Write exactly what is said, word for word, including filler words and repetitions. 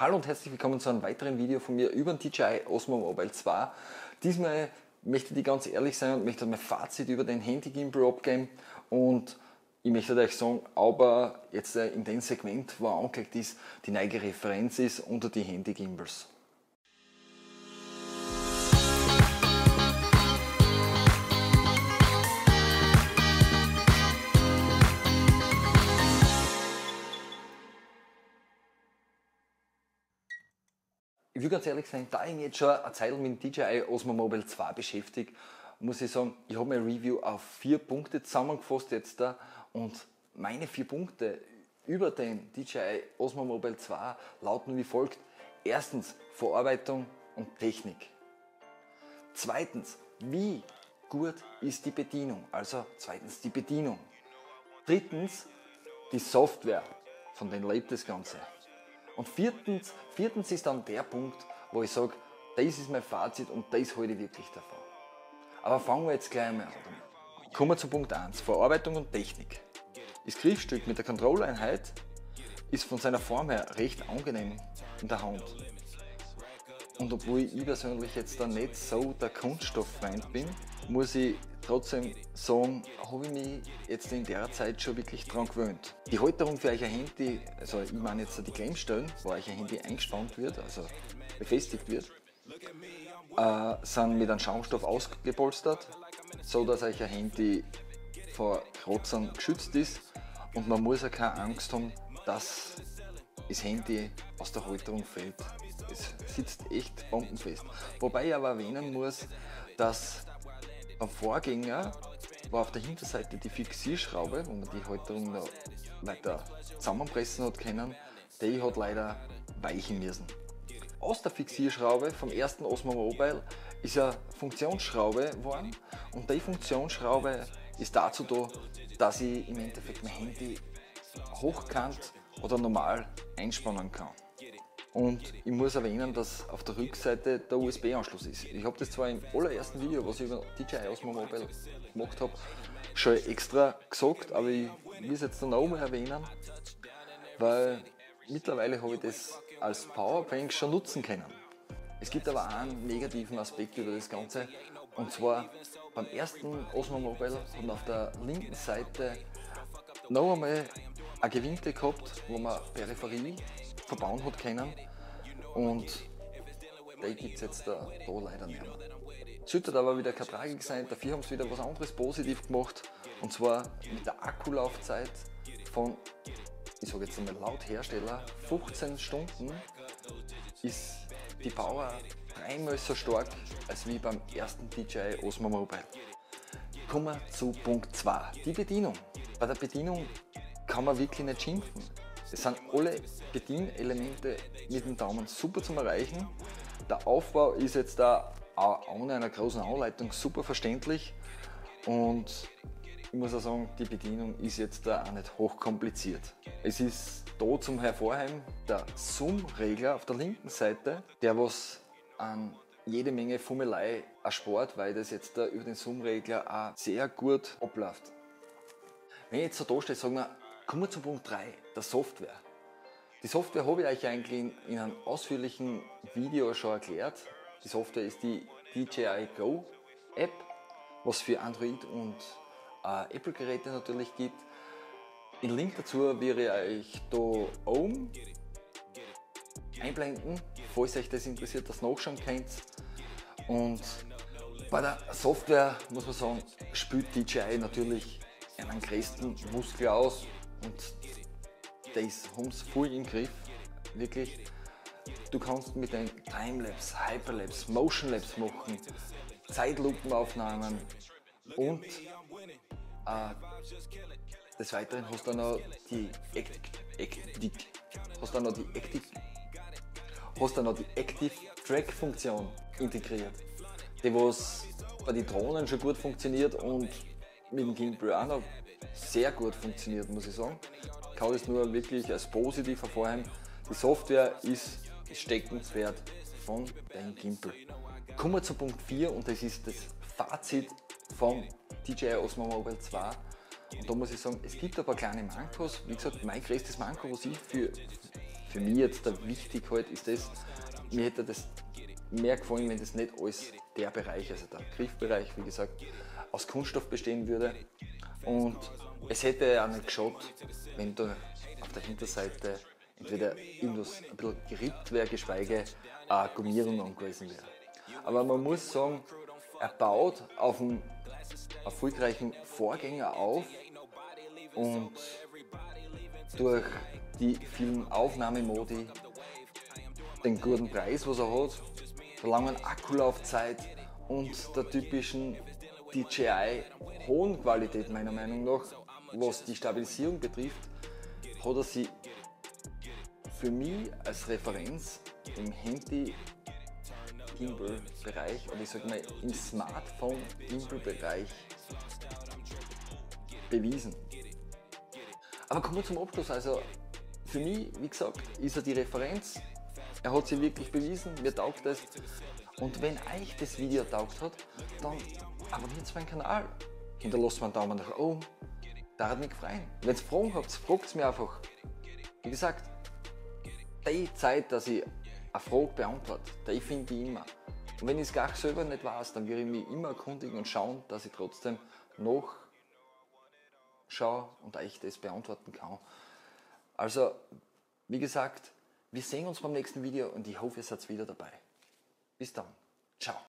Hallo und herzlich willkommen zu einem weiteren Video von mir über den D J I Osmo Mobile zwei. Diesmal möchte ich ganz ehrlich sein und möchte mein Fazit über den Handy Gimbal abgeben. Und ich möchte euch sagen, aber jetzt in dem Segment, wo er angeklickt ist, die neue Referenz ist unter die Handy Gimbals. Ich will ganz ehrlich sein, da ich mich jetzt schon eine Zeit mit dem D J I Osmo Mobile zwei beschäftige, muss ich sagen, ich habe mein Review auf vier Punkte zusammengefasst jetzt da, und meine vier Punkte über den D J I Osmo Mobile zwei lauten wie folgt. Erstens, Verarbeitung und Technik. Zweitens, wie gut ist die Bedienung, also zweitens die Bedienung. Drittens, die Software, von denen lebt das Ganze. Und viertens, viertens ist dann der Punkt, wo ich sage, das ist mein Fazit und das halte ich wirklich davon. Aber fangen wir jetzt gleich mal an damit. Kommen wir zu Punkt eins, Verarbeitung und Technik. Das Griffstück mit der Control-Einheit ist von seiner Form her recht angenehm in der Hand. Und obwohl ich persönlich jetzt da nicht so der Kunststofffreund bin, muss ich trotzdem sagen, habe ich mich jetzt in der Zeit schon wirklich dran gewöhnt. Die Halterung für euer Handy, also ich meine jetzt die Klemmstellen, wo euer Handy eingespannt wird, also befestigt wird, äh, sind mit einem Schaumstoff ausgepolstert, so dass euer Handy vor Kratzern geschützt ist und man muss auch keine Angst haben, dass das Handy aus der Halterung fällt. Es sitzt echt bombenfest. Wobei ich aber erwähnen muss, dass am Vorgänger war auf der Hinterseite die Fixierschraube, wo man die Halterung noch weiter zusammenpressen hat können, die hat leider weichen müssen. Aus der Fixierschraube vom ersten Osmo Mobile ist eine Funktionsschraube geworden, und die Funktionsschraube ist dazu da, dass ich im Endeffekt mein Handy hochkant oder normal einspannen kann. Und ich muss erwähnen, dass auf der Rückseite der U S B-Anschluss ist. Ich habe das zwar im allerersten Video, was ich über D J I Osmo Mobile gemacht habe, schon extra gesagt, aber ich will es jetzt noch einmal erwähnen, weil mittlerweile habe ich das als Powerbank schon nutzen können. Es gibt aber einen negativen Aspekt über das Ganze, und zwar beim ersten Osmo Mobile und auf der linken Seite noch einmal eine Gewinde gehabt, wo man Peripherie verbauen hat können, und die gibt es jetzt da, da leider nicht mehr. Sollte aber wieder keine Tragik sein, dafür haben sie wieder was anderes positiv gemacht, und zwar mit der Akkulaufzeit von, ich sage jetzt einmal laut Hersteller, fünfzehn Stunden ist die Power dreimal so stark als wie beim ersten D J I Osmo Mobile. Kommen wir zu Punkt zwei, die Bedienung. Bei der Bedienung kann man wirklich nicht schimpfen. Es sind alle Bedienelemente mit dem Daumen super zum Erreichen. Der Aufbau ist jetzt da auch ohne einer großen Anleitung super verständlich, und ich muss auch sagen, die Bedienung ist jetzt da auch nicht hochkompliziert. Es ist da zum Hervorheben der Zoom-Regler auf der linken Seite, der was an jede Menge Fummelei erspart, weil das jetzt da über den Zoom-Regler auch sehr gut abläuft. Wenn ich jetzt so da stehe, sagen wir, kommen wir zu Punkt drei, der Software. Die Software habe ich euch eigentlich in, in einem ausführlichen Video schon erklärt. Die Software ist die D J I Go App, was für Android und äh, Apple Geräte natürlich gibt. Den Link dazu werde ich euch da oben einblenden, falls euch das interessiert, das nachschauen könnt. Und bei der Software muss man sagen, spielt D J I natürlich einen größten Muskel aus. Und das haben sie voll im Griff, wirklich. Du kannst mit den Timelapse, Hyperlapse, Motionlapse machen, Zeitlupenaufnahmen und äh, des Weiteren hast du noch die Active-Track-Funktion integriert, die was bei den Drohnen schon gut funktioniert und mit dem Gimbal auch noch sehr gut funktioniert, muss ich sagen. Ich kann es nur wirklich als positiv hervorheben. Die Software ist das Steckenpferd von dem Gimbal. Kommen wir zu Punkt vier, und das ist das Fazit vom D J I Osmo Mobile zwei. Und da muss ich sagen, es gibt ein paar kleine Mankos. Wie gesagt, mein größtes Manko, was ich für, für mich jetzt da wichtig halt ist das, mir hätte das mehr gefallen, wenn das nicht alles der Bereich, also der Griffbereich, wie gesagt, aus Kunststoff bestehen würde. Und es hätte auch nicht geschaut, wenn da auf der Hinterseite entweder irgendwas ein bisschen gerippt wäre, geschweige eine Gummierung angewiesen wäre. Aber man muss sagen, er baut auf einem erfolgreichen Vorgänger auf und durch die vielen Aufnahmemodi, den guten Preis, was er hat, der langen Akkulaufzeit und der typischen D J I hohen Qualität meiner Meinung nach, was die Stabilisierung betrifft, hat er sie für mich als Referenz im Handy Gimbal-Bereich, oder ich sag mal im Smartphone-Gimbal-Bereich bewiesen. Aber kommen wir zum Abschluss, also für mich, wie gesagt, ist er die Referenz, er hat sie wirklich bewiesen, mir taugt es. Und wenn euch das Video taugt hat, dann abonniert meinen Kanal, hinterlasst mir einen Daumen nach oben, da hat mich gefreut. Wenn ihr Fragen habt, fragt es mir einfach. Wie gesagt, die Zeit, dass ich eine Frage beantworte, die finde ich immer. Und wenn ich es gar selber nicht weiß, dann werde ich mich immer erkundigen und schauen, dass ich trotzdem nachschaue und euch das beantworten kann. Also, wie gesagt, wir sehen uns beim nächsten Video und ich hoffe, ihr seid wieder dabei. Bis dann. Ciao.